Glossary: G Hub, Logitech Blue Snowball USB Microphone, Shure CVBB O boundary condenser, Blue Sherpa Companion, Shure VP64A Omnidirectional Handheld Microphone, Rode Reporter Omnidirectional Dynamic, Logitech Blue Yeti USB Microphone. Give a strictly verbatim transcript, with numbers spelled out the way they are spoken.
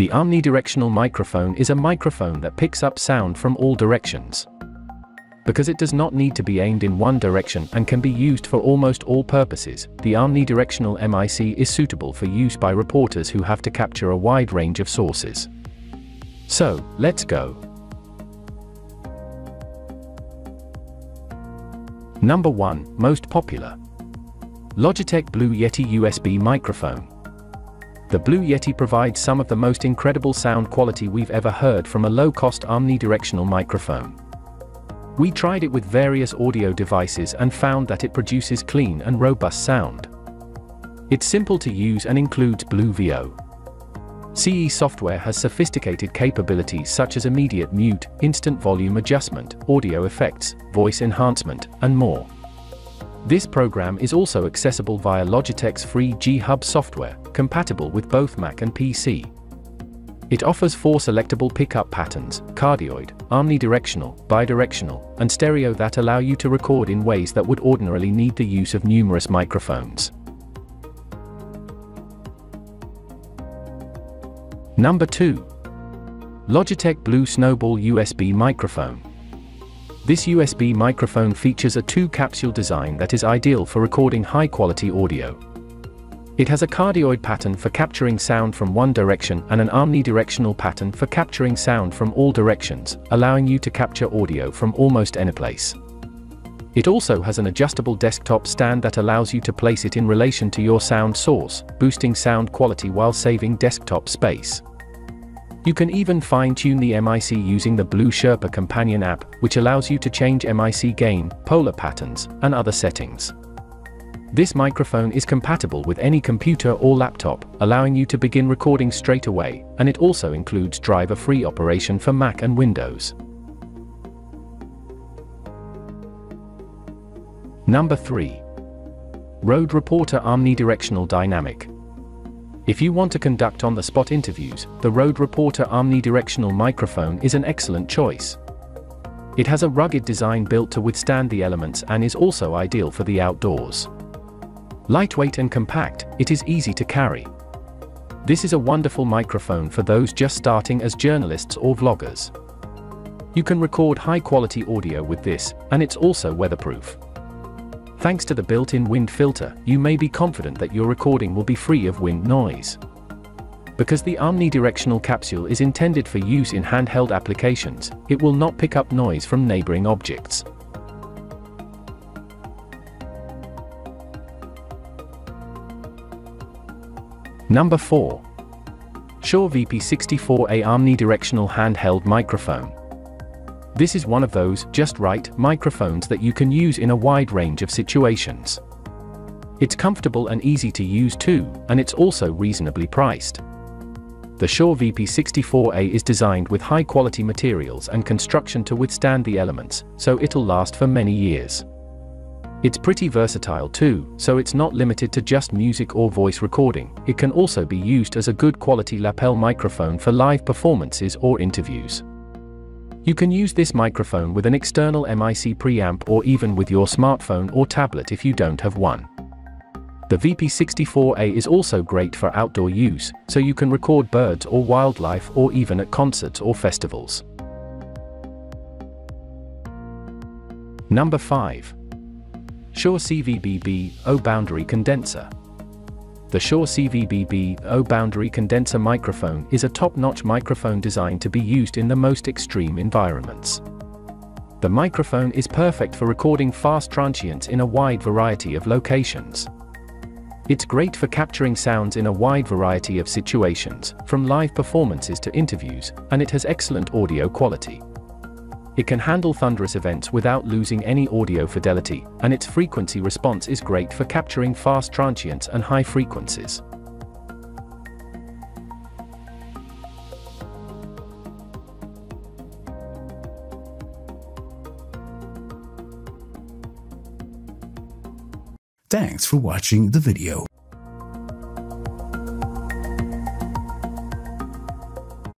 The omnidirectional microphone is a microphone that picks up sound from all directions. Because it does not need to be aimed in one direction and can be used for almost all purposes, the omnidirectional mic is suitable for use by reporters who have to capture a wide range of sources. So, let's go. Number one. Most popular. Logitech Blue Yeti U S B Microphone. The Blue Yeti provides some of the most incredible sound quality we've ever heard from a low-cost omnidirectional microphone. We tried it with various audio devices and found that it produces clean and robust sound. It's simple to use and includes Blue V O!C E software has sophisticated capabilities such as immediate mute, instant volume adjustment, audio effects, voice enhancement, and more. This program is also accessible via Logitech's free G Hub software, compatible with both Mac and P C. It offers four selectable pickup patterns, cardioid, omnidirectional, bidirectional, and stereo that allow you to record in ways that would ordinarily need the use of numerous microphones. Number two. Logitech Blue Snowball U S B Microphone. This U S B microphone features a two-capsule design that is ideal for recording high-quality audio. It has a cardioid pattern for capturing sound from one direction and an omnidirectional pattern for capturing sound from all directions, allowing you to capture audio from almost any place. It also has an adjustable desktop stand that allows you to place it in relation to your sound source, boosting sound quality while saving desktop space. You can even fine-tune the mic using the Blue Sherpa Companion app, which allows you to change mic gain, polar patterns, and other settings. This microphone is compatible with any computer or laptop, allowing you to begin recording straight away, and it also includes driver-free operation for Mac and Windows. Number three. Rode Reporter Omnidirectional Dynamic. If you want to conduct on-the-spot interviews, the Rode Reporter Omnidirectional Microphone is an excellent choice. It has a rugged design built to withstand the elements and is also ideal for the outdoors. Lightweight and compact, it is easy to carry. This is a wonderful microphone for those just starting as journalists or vloggers. You can record high-quality audio with this, and it's also weatherproof. Thanks to the built-in wind filter, you may be confident that your recording will be free of wind noise. Because the omnidirectional capsule is intended for use in handheld applications, it will not pick up noise from neighboring objects. Number four. Shure V P sixty-four A Omnidirectional Handheld Microphone. This is one of those just-right microphones that you can use in a wide range of situations. It's comfortable and easy to use too, and it's also reasonably priced. The Shure V P sixty-four A is designed with high-quality materials and construction to withstand the elements, so it'll last for many years. It's pretty versatile too, so it's not limited to just music or voice recording. It can also be used as a good quality lapel microphone for live performances or interviews. You can use this microphone with an external mic preamp or even with your smartphone or tablet if you don't have one. The V P sixty-four A is also great for outdoor use, so you can record birds or wildlife or even at concerts or festivals. Number five. Shure C V B B O boundary condenser. The Shure C V B B O boundary condenser microphone is a top-notch microphone designed to be used in the most extreme environments. The microphone is perfect for recording fast transients in a wide variety of locations. It's great for capturing sounds in a wide variety of situations, from live performances to interviews, and it has excellent audio quality. It can handle thunderous events without losing any audio fidelity, and its frequency response is great for capturing fast transients and high frequencies. Thanks for watching the video.